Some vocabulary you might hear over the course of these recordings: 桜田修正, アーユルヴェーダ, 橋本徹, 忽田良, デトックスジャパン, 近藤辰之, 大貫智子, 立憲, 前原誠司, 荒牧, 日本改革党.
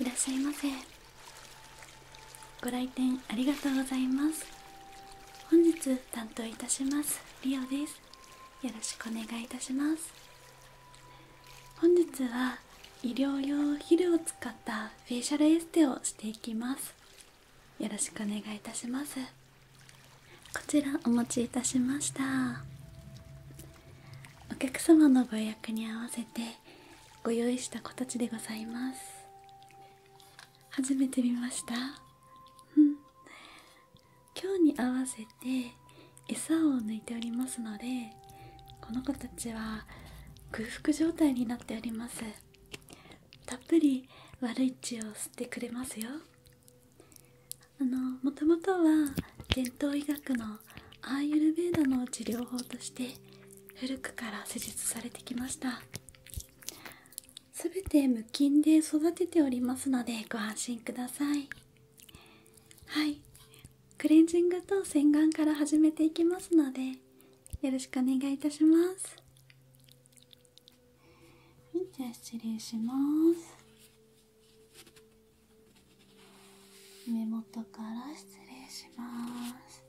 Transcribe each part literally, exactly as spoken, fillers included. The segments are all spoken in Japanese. いらっしゃいませ。ご来店ありがとうございます。本日担当いたしますリオです。よろしくお願いいたします。本日は医療用ヒルを使ったフェイシャルエステをしていきます。よろしくお願いいたします。こちらお持ちいたしました。お客様のご予約に合わせてご用意した形でございます。初めて見ました。うん、今日に合わせて餌を抜いておりますので、この子たちは空腹状態になっております。たっぷり悪い血を吸ってくれますよ。あの、もともとは伝統医学のアーユルヴェーダの治療法として古くから施術されてきました。すべて無菌で育てておりますのでご安心ください。はい、クレンジングと洗顔から始めていきますのでよろしくお願いいたします。はい、じゃあ失礼します。目元から失礼します。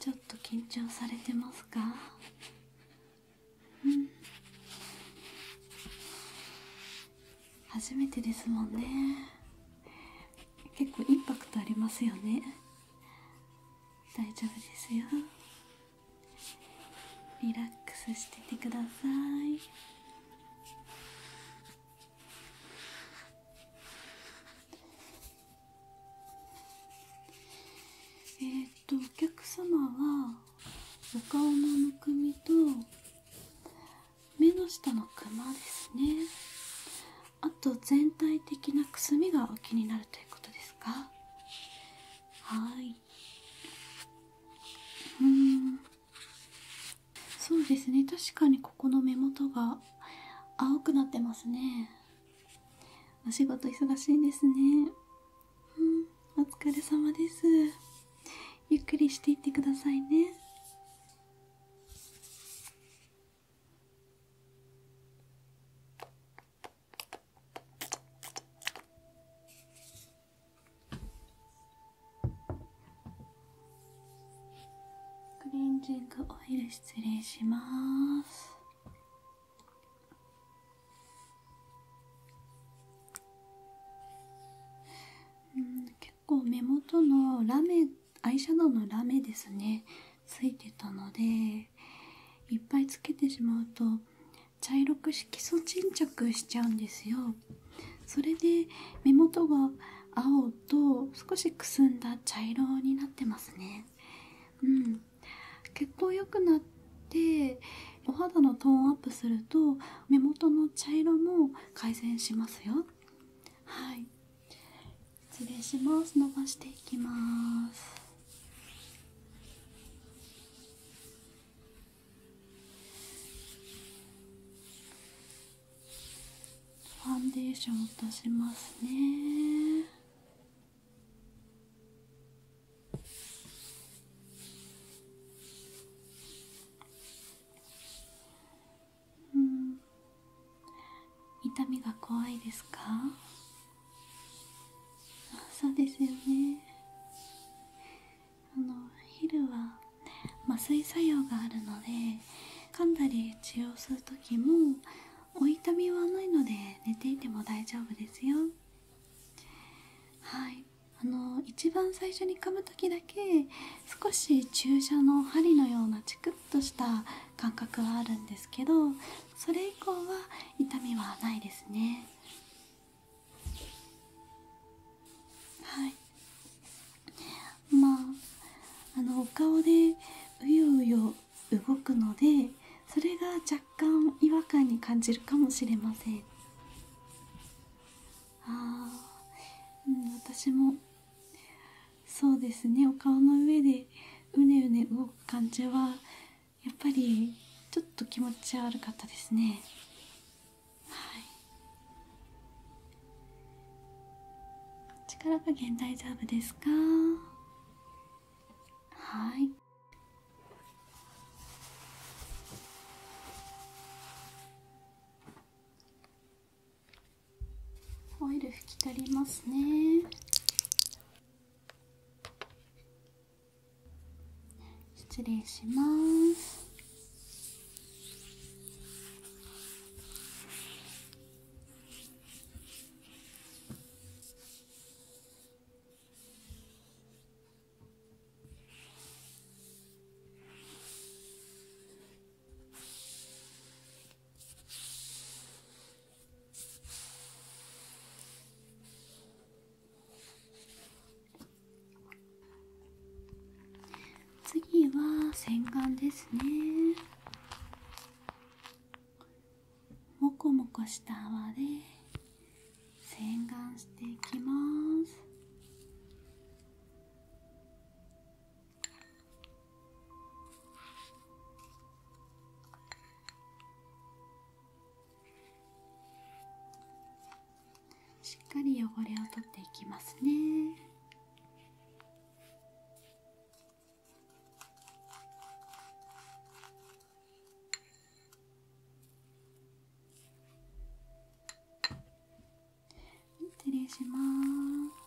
ちょっと緊張されてますか？うん。初めてですもんね。結構インパクトありますよね。大丈夫ですよ。リラックスしててください。えーと、お客様はお顔のむくみと目の下のクマですね。あと全体的なくすみがお気になるということですか？はい、うーん、そうですね。確かにここの目元が青くなってますね。お仕事忙しいですね。うん、お疲れ様です。ゆっくりしていってくださいね。クレンジングオイル失礼します。うん、結構目元のラメアイシャドウのラメですね、ついてたのでいっぱいつけてしまうと茶色く色素沈着しちゃうんですよ。それで目元が青と少しくすんだ茶色になってますね。うん、血行良くなってお肌のトーンアップすると目元の茶色も改善しますよ。はい、失礼します。伸ばしていきます。ファンデーションを足しますね。うん、痛みが怖いですか？そうですよね。あの、ヒルは麻酔作用があるので噛んだり血を吸う時もお痛みはないので寝ていても大丈夫ですよ。はい、あの一番最初に噛む時だけ少し注射の針のようなチクッとした感覚はあるんですけど、それ以降は痛みはないですね。はい、まあ、あのお顔でうようよ動くのでそれが若干違和感に感じるかもしれません。あ、うん、私もそうですね。お顔の上でうねうね動く感じはやっぱりちょっと気持ち悪かったですね。はい、力加減大丈夫ですか？はい。き取りますね。失礼します。次は洗顔ですね。もこもこした泡で洗顔していきます。しっかり汚れを取っていきますね。失礼します。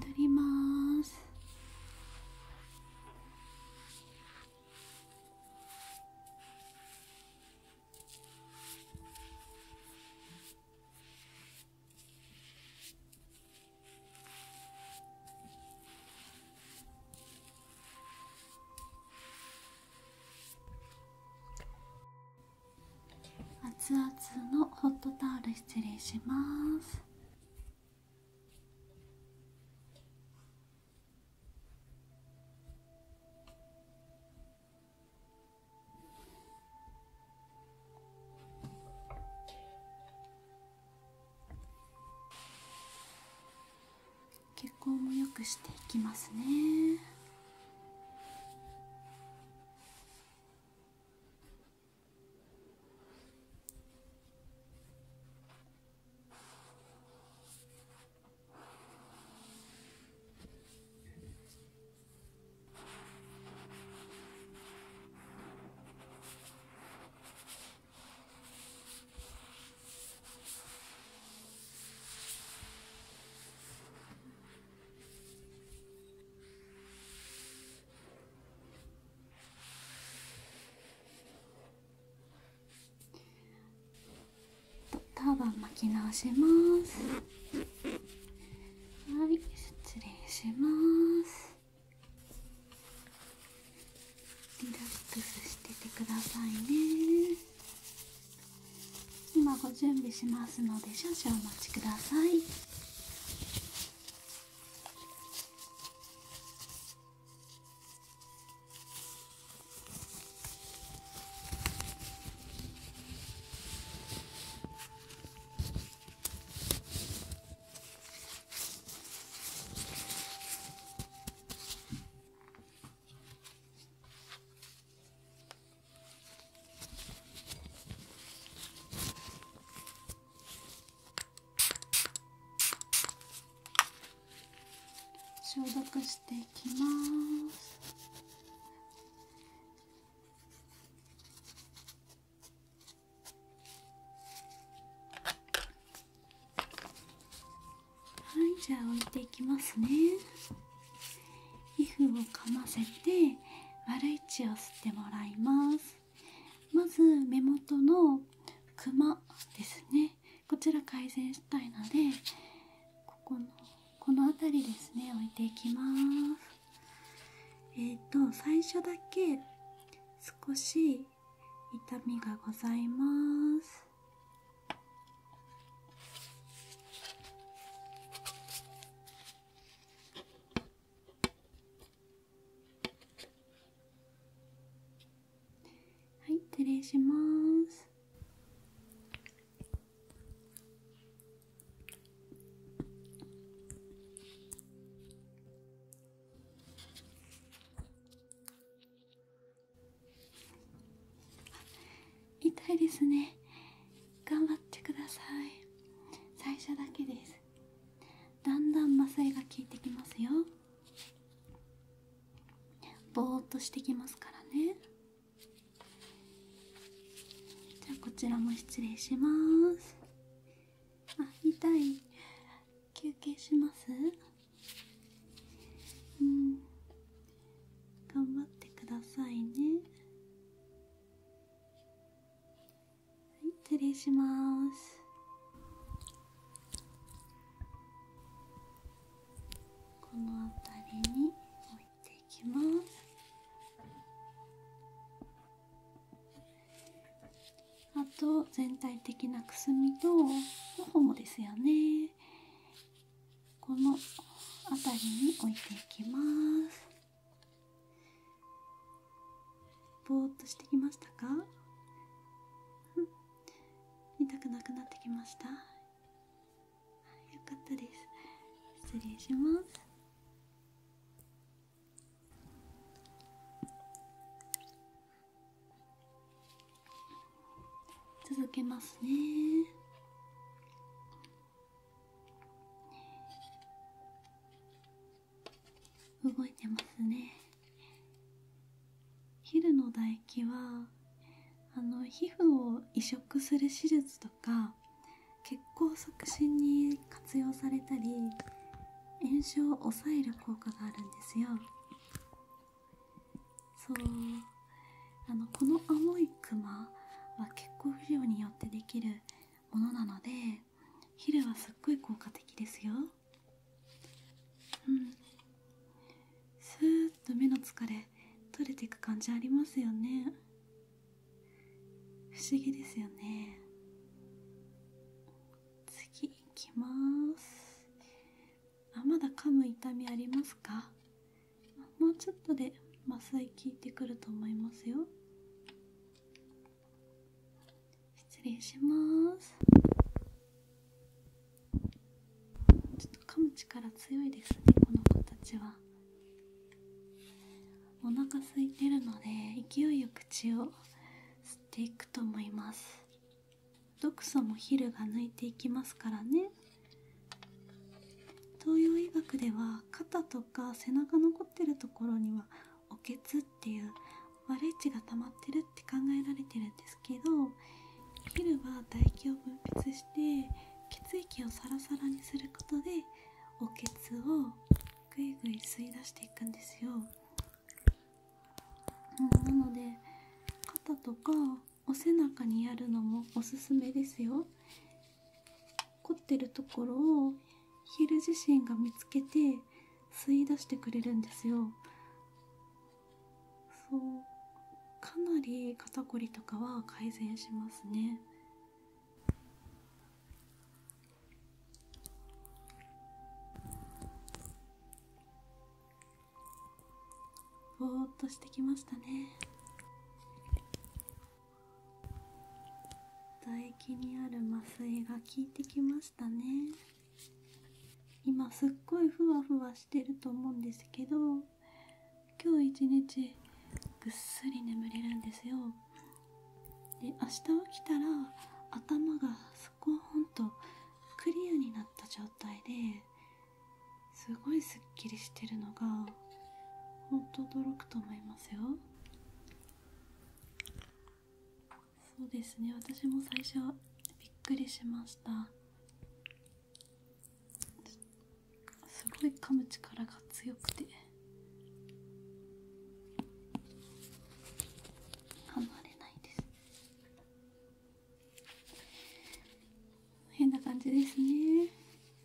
取ります。熱々のホットタオル失礼します。血行も良くしていきますね。ターバン巻き直します。はい、失礼します。りしますので少々お待ちください。消毒していきます。はい、じゃあ置いていきますね。皮膚をかませて悪い血を吸ってもらいます。まず目元のクマですね。こちら改善したいので、ここのこの辺りですね、置いていきます。えっと最初だけ少し痛みがございます。はい、失礼します。痛いですね。頑張ってください。最初だけです。だんだん麻酔が効いてきますよ。ぼーっとしてきますからね。じゃあこちらも失礼します。あ、痛い。休憩します。うん、頑張ってくださいね。失礼します。この辺りに置いていきます。あと全体的なくすみと頬もですよね。この辺りに置いていきます。ぼーっとしてきましたか？痛くなくなってきました。よかったです。失礼します。続けますね。動いてますね。昼の唾液はあの皮膚を移植する手術とか血行促進に活用されたり、炎症を抑える効果があるんですよ。そう、あのこの青いクマは血行不良によってできるものなので、昼はすっごい効果的ですよ。うん、スーッと目の疲れ取れていく感じありますよね。不思議ですよね。次いきます。あ、まだ噛む痛みありますか？もうちょっとで麻酔効いてくると思いますよ。失礼します。ちょっと噛む力強いですね、この子たちは。お腹空いてるので勢いよく血を吸っていくと思います。毒素も昼が抜いていきますからね。東洋医学では肩とか背中残ってるところにはおけつっていう悪い血が溜まってるって考えられてるんですけど、昼は唾液を分泌して血液をサラサラにすることでおけつをぐいぐい吸い出していくんですよ。うん、なのでとかお背中にやるのもおすすめですよ。凝ってるところをヒル自身が見つけて吸い出してくれるんですよ。そう、かなり肩こりとかは改善しますね。ーっとしてきましたね。唾液にある麻酔が効いてきましたね。今すっごいふわふわしてると思うんですけど、今日一日ぐっすり眠れるんですよ。で、明日起きたら頭がスコーンとクリアになった状態ですごいすっきりしてるのが本当驚くと思いますよ。そうですね、私も最初びっくりしました。すごい噛む力が強くて離れないです。変な感じですね。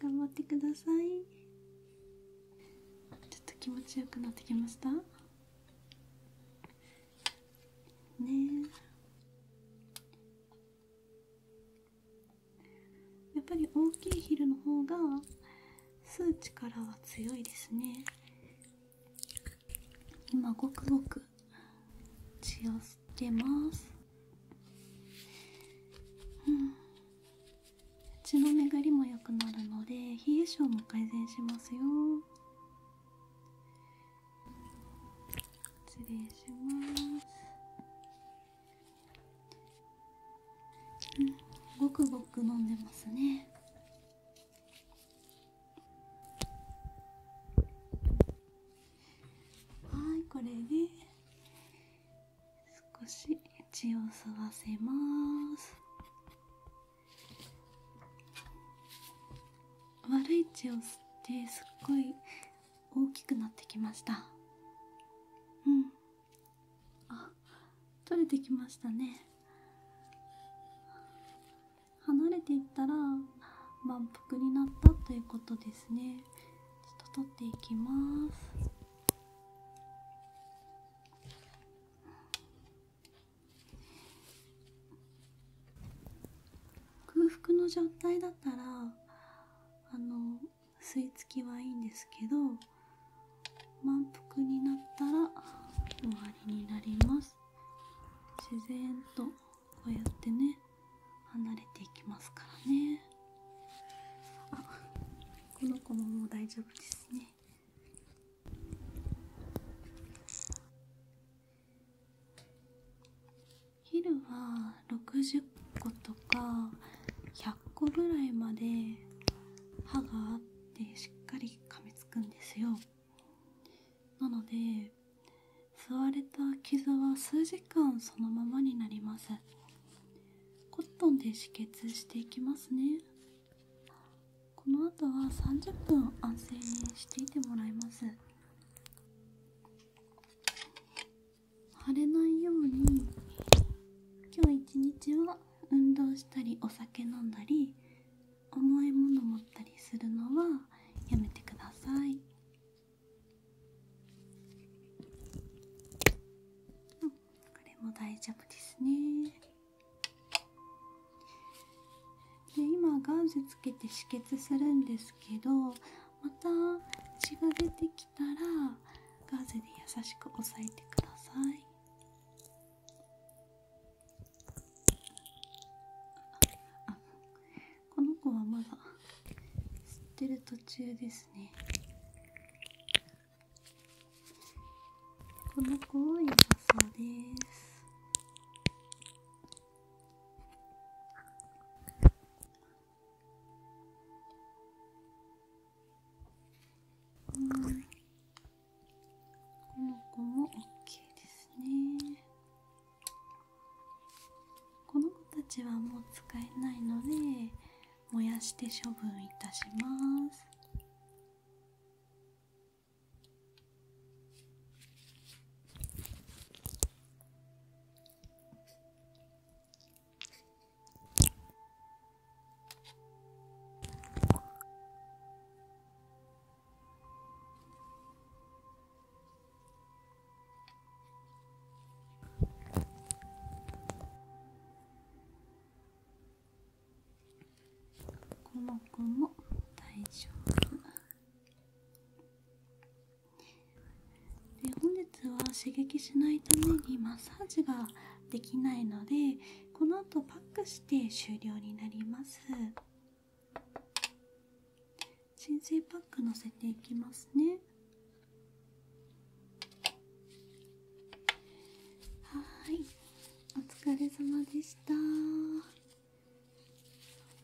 頑張ってください。気持ちよくなってきましたね。やっぱり大きいヒルの方が吸う力は強いですね。今ごくごく血を吸ってます。うん、血の巡りも良くなるので冷え性も改善しますよ。失礼します、うん、ごくごく飲んでますね。はい、これで少し血を吸わせます。悪い血を吸ってすっごい大きくなってきました。うん、あ、取れてきましたね。離れていったら満腹になったということですね。ちょっと取っていきます。空腹の状態だったらあの吸い付きはいいんですけど、満腹になったら終わりになります。自然とこうやってね、離れていきますからね。あ、この子ももう大丈夫ですね。昼はろくじゅっことかひゃっこぐらいまで歯があってしっかり噛みつくんですよ。なので、吸われた傷は数時間そのままになります。コットンで止血していきますね。この後はさんじゅっぷん安静にしていてもらいます。腫れないように、今日一日は運動したりお酒飲んだり、重いもの持ったりするのはやめてください。もう大丈夫ですね。で、今ガーゼつけて止血するんですけど、また血が出てきたらガーゼで優しく押さえてください。あ、この子はまだ吸ってる途中ですね。この子は良さそうです。はもう使えないので燃やして処分いたします。この子も大丈夫で、本日は刺激しないためにマッサージができないので、この後パックして終了になります。鎮静パックのせていきますね。はい、お疲れ様でした。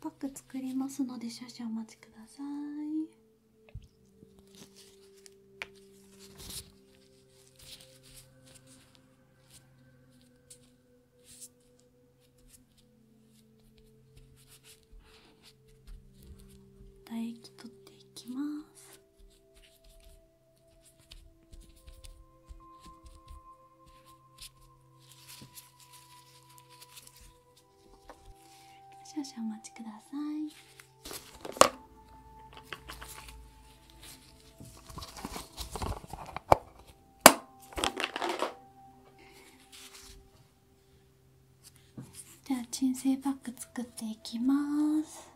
パック作りますので少々お待ちください。唾液取っていきます。少々お待ちください。じゃあ鎮静パック作っていきます。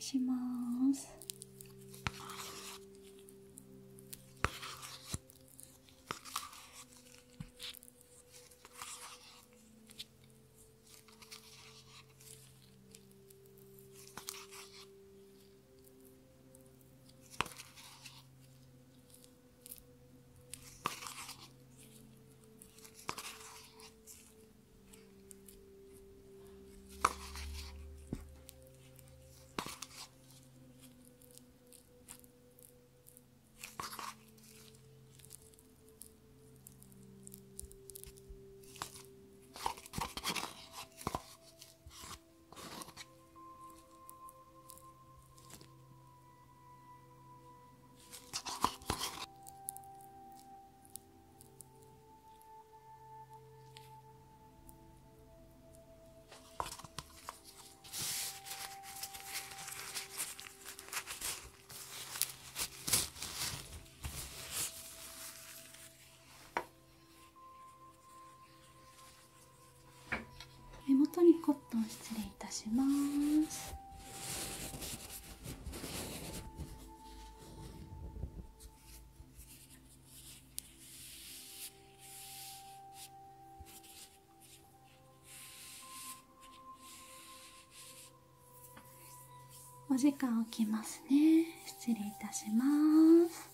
します。目元にコットン失礼いたします。お時間置きますね。失礼いたします。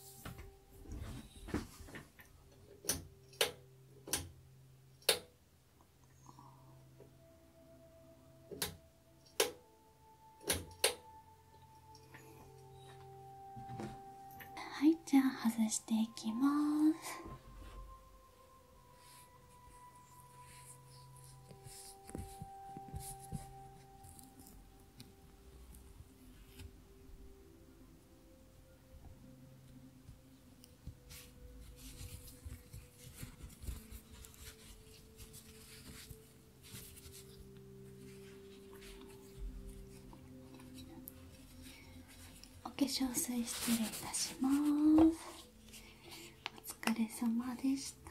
はい、じゃあ外していきます。化粧水失礼いたします。お疲れ様でした。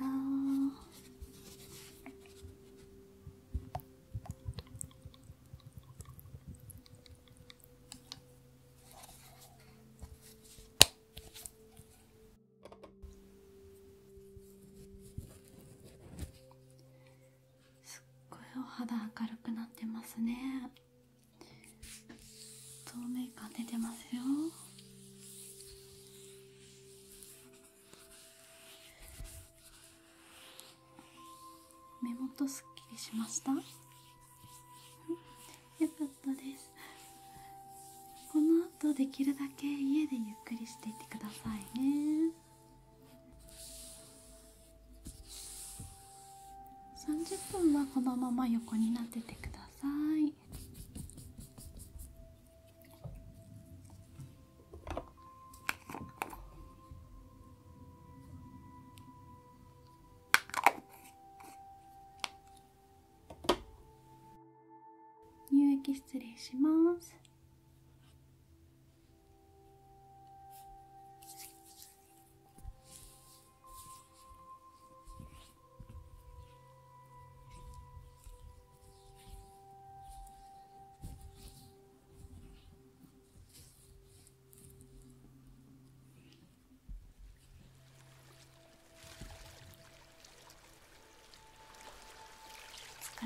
とすっきりしました。よかったです。この後できるだけ家でゆっくりしていってくださいね。さんじゅっぷんはこのまま横になっててください。乳液失礼します。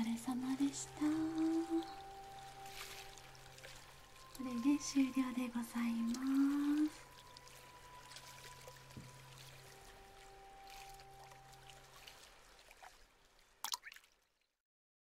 お疲れ様でした。これで終了でございます。